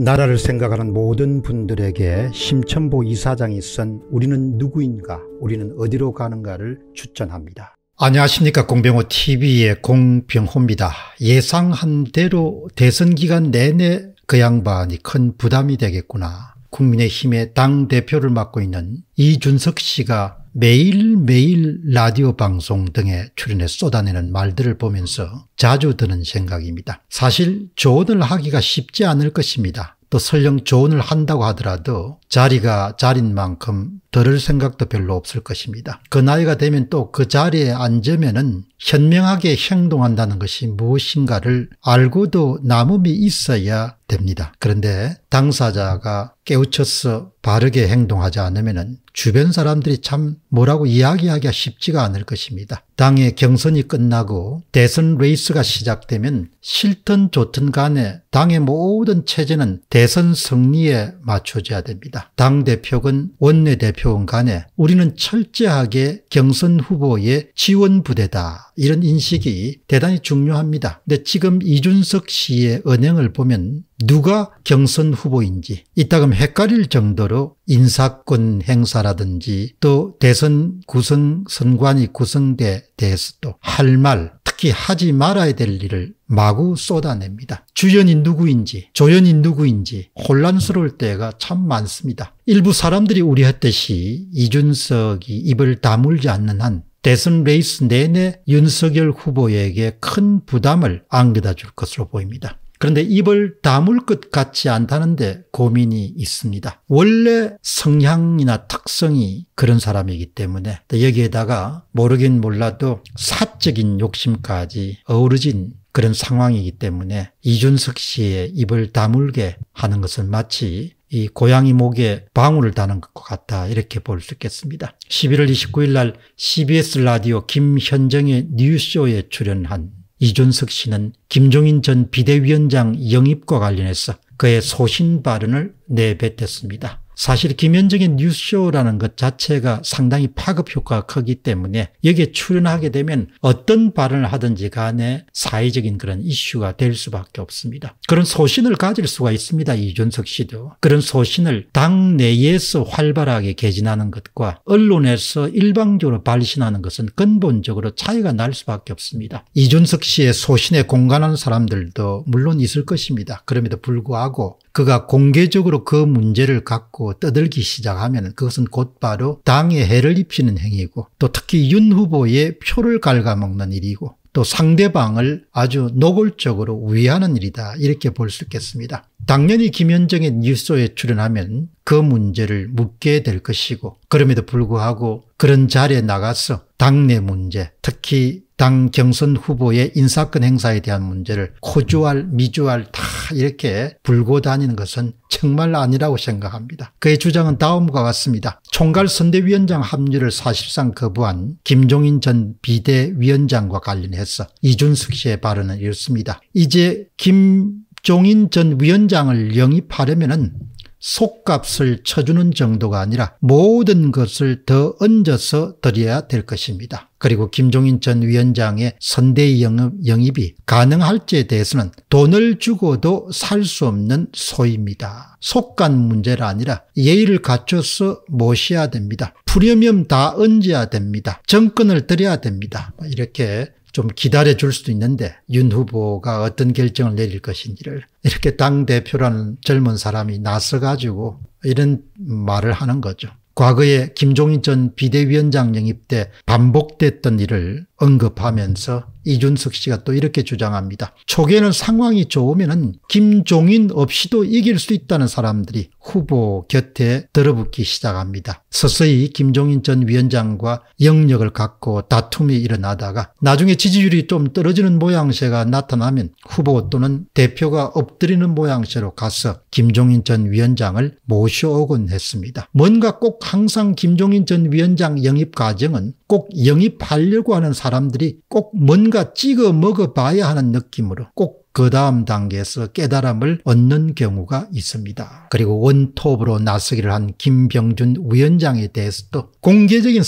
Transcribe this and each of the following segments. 나라를 생각하는 모든 분들에게 심천보 이사장이 쓴 우리는 누구인가, 우리는 어디로 가는가를 추천합니다. 안녕하십니까, 공병호 TV의 공병호입니다. 예상한 대로 대선 기간 내내 그 양반이 큰 부담이 되겠구나. 국민의힘의 당대표를 맡고 있는 이준석 씨가 매일매일 라디오 방송 등에 출연해 쏟아내는 말들을 보면서 자주 드는 생각입니다. 사실 조언을 하기가 쉽지 않을 것입니다. 또 설령 조언을 한다고 하더라도 자리가 자린 만큼 들을 생각도 별로 없을 것입니다. 그 나이가 되면 또 그 자리에 앉으면은 현명하게 행동한다는 것이 무엇인가를 알고도 남음이 있어야 됩니다. 그런데 당사자가 깨우쳐서 바르게 행동하지 않으면은 주변 사람들이 참 뭐라고 이야기하기가 쉽지가 않을 것입니다. 당의 경선이 끝나고 대선 레이스가 시작되면 싫든 좋든 간에 당의 모든 체제는 대선 승리에 맞춰져야 됩니다. 당대표건 원내대표건 간에 우리는 철저하게 경선 후보의 지원부대다, 이런 인식이 대단히 중요합니다. 근데 지금 이준석 씨의 언행을 보면 누가 경선 후보인지 이따금 헷갈릴 정도로 인사권 행사라든지 또 대선 구성 선관위 구성대에 대해서도 할 말, 특히 하지 말아야 될 일을 마구 쏟아냅니다. 주연이 누구인지 조연이 누구인지 혼란스러울 때가 참 많습니다. 일부 사람들이 우려했듯이 이준석이 입을 다물지 않는 한 대선 레이스 내내 윤석열 후보에게 큰 부담을 안겨다 줄 것으로 보입니다. 그런데 입을 다물 것 같지 않다는데 고민이 있습니다. 원래 성향이나 특성이 그런 사람이기 때문에 여기에다가 모르긴 몰라도 사적인 욕심까지 어우러진 그런 상황이기 때문에 이준석 씨의 입을 다물게 하는 것은 마치 이 고양이 목에 방울을 다는 것 같다, 이렇게 볼 수 있겠습니다. 11월 29일 날 CBS 라디오 김현정의 뉴스쇼에 출연한 이준석 씨는 김종인 전 비대위원장 영입과 관련해서 그의 소신 발언을 내뱉었습니다. 사실 김현정의 뉴스쇼라는 것 자체가 상당히 파급 효과가 크기 때문에 여기에 출연하게 되면 어떤 발언을 하든지 간에 사회적인 그런 이슈가 될 수밖에 없습니다. 그런 소신을 가질 수가 있습니다. 이준석 씨도 그런 소신을 당 내에서 활발하게 개진하는 것과 언론에서 일방적으로 발신하는 것은 근본적으로 차이가 날 수밖에 없습니다. 이준석 씨의 소신에 공감하는 사람들도 물론 있을 것입니다. 그럼에도 불구하고 그가 공개적으로 그 문제를 갖고 떠들기 시작하면 그것은 곧바로 당에 해를 입히는 행위고 또 특히 윤 후보의 표를 갉아먹는 일이고 또 상대방을 아주 노골적으로 우회하는 일이다, 이렇게 볼 수 있겠습니다. 당연히 김현정의 뉴스에 출연하면 그 문제를 묻게 될 것이고 그럼에도 불구하고 그런 자리에 나가서 당내 문제, 특히 당 경선 후보의 인사권 행사에 대한 문제를 고주알 미주알 다 이렇게 불고 다니는 것은 정말 아니라고 생각합니다. 그의 주장은 다음과 같습니다. 총괄선대위원장 합류를 사실상 거부한 김종인 전 비대위원장과 관련해서 이준석 씨의 발언은 이렇습니다. 이제 김종인 전 위원장을 영입하려면은 속값을 쳐주는 정도가 아니라 모든 것을 더 얹어서 드려야 될 것입니다. 그리고 김종인 전 위원장의 선대위 영입이 가능할지에 대해서는 돈을 주고도 살 수 없는 소입니다. 속간 문제라 아니라 예의를 갖춰서 모셔야 됩니다. 프리미엄 다 얹어야 됩니다. 정권을 드려야 됩니다. 이렇게 좀 기다려줄 수도 있는데 윤 후보가 어떤 결정을 내릴 것인지를 이렇게 당대표라는 젊은 사람이 나서가지고 이런 말을 하는 거죠. 과거에 김종인 전 비대위원장 영입 때 반복됐던 일을 언급하면서 이준석 씨가 또 이렇게 주장합니다. 초기에는 상황이 좋으면 김종인 없이도 이길 수 있다는 사람들이 후보 곁에 들어붙기 시작합니다. 서서히 김종인 전 위원장과 영역을 갖고 다툼이 일어나다가 나중에 지지율이 좀 떨어지는 모양새가 나타나면 후보 또는 대표가 엎드리는 모양새로 가서 김종인 전 위원장을 모셔오곤 했습니다. 뭔가 꼭 항상 김종인 전 위원장 영입 과정은 꼭 영입하려고 하는 사람들이 꼭 뭔가 찍어 먹어봐야 하는 느낌으로 꼭 그 다음 단계에서 깨달음을 얻는 경우가 있습니다. 그리고 원톱으로 나서기를 한 김병준 위원장에 대해서도 공개적인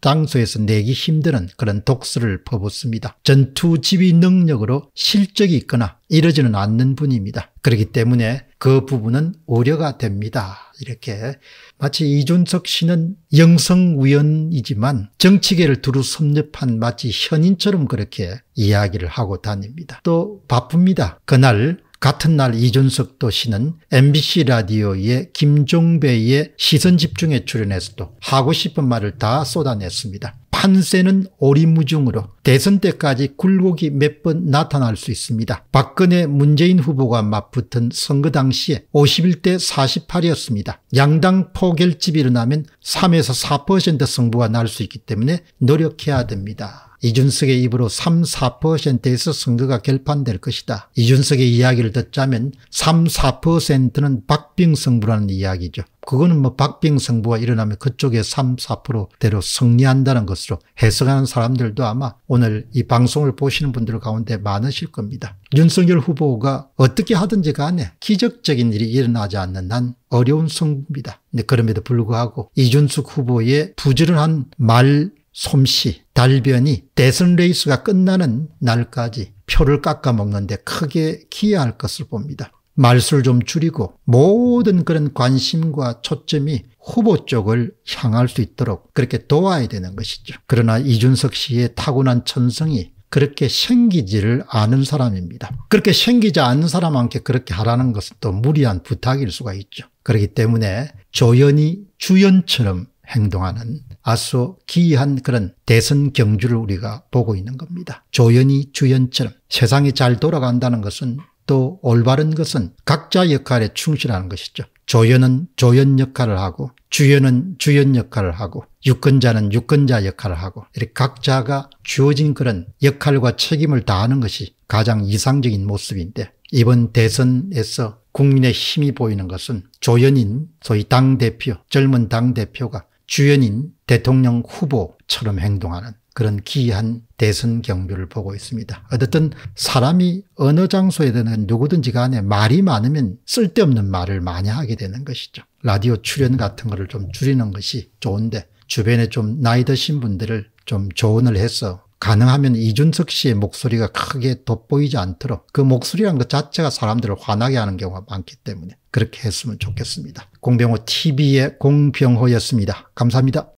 장소에서 내기 힘든 그런 독설을 퍼붓습니다. 전투 지휘 능력으로 실적이 있거나 이러지는 않는 분입니다. 그렇기 때문에 그 부분은 우려가 됩니다. 이렇게 마치 이준석 씨는 영성위원이지만 정치계를 두루 섭렵한 마치 현인처럼 그렇게 이야기를 하고 다닙니다. 또 바쁩니다. 그날 같은 날 이준석 씨는 MBC 라디오의 김종배의 시선집중에 출연해서 또 하고 싶은 말을 다 쏟아냈습니다. 판세는 오리무중으로 대선 때까지 굴곡이 몇 번 나타날 수 있습니다. 박근혜 문재인 후보가 맞붙은 선거 당시에 51대 48이었습니다. 양당 포결집이 일어나면 3에서 4% 승부가 날 수 있기 때문에 노력해야 됩니다. 이준석의 입으로 3, 4%에서 선거가 결판될 것이다. 이준석의 이야기를 듣자면 3, 4%는 박빙승부라는 이야기죠. 그거는 뭐 박빙승부가 일어나면 그쪽에 3, 4%대로 승리한다는 것으로 해석하는 사람들도 아마 오늘 이 방송을 보시는 분들 가운데 많으실 겁니다. 윤석열 후보가 어떻게 하든지 간에 기적적인 일이 일어나지 않는 한 어려운 승부입니다. 근데 그럼에도 불구하고 이준석 후보의 부지런한 말 솜씨, 달변이 대선 레이스가 끝나는 날까지 표를 깎아먹는 데 크게 기여할 것을 봅니다. 말수를 좀 줄이고 모든 그런 관심과 초점이 후보 쪽을 향할 수 있도록 그렇게 도와야 되는 것이죠. 그러나 이준석 씨의 타고난 천성이 그렇게 생기지를 않은 사람입니다. 그렇게 생기지 않은 사람한테 그렇게 하라는 것은 또 무리한 부탁일 수가 있죠. 그렇기 때문에 조연이 주연처럼 행동하는 아주 기이한 그런 대선 경주를 우리가 보고 있는 겁니다. 조연이 주연처럼 세상이 잘 돌아간다는 것은 또 올바른 것은 각자 역할에 충실하는 것이죠. 조연은 조연 역할을 하고 주연은 주연 역할을 하고 유권자는 유권자 역할을 하고 이렇게 각자가 주어진 그런 역할과 책임을 다하는 것이 가장 이상적인 모습인데 이번 대선에서 국민의 힘이 보이는 것은 조연인 소위 당대표, 젊은 당대표가 주연인 대통령 후보처럼 행동하는 그런 기이한 대선 경주를 보고 있습니다. 어쨌든 사람이 어느 장소에 대한 누구든지 간에 말이 많으면 쓸데없는 말을 많이 하게 되는 것이죠. 라디오 출연 같은 거를 좀 줄이는 것이 좋은데 주변에 좀 나이 드신 분들을 좀 조언을 해서 가능하면 이준석 씨의 목소리가 크게 돋보이지 않도록 그 목소리라는 것 자체가 사람들을 화나게 하는 경우가 많기 때문에 그렇게 했으면 좋겠습니다. 공병호 TV의 공병호였습니다. 감사합니다.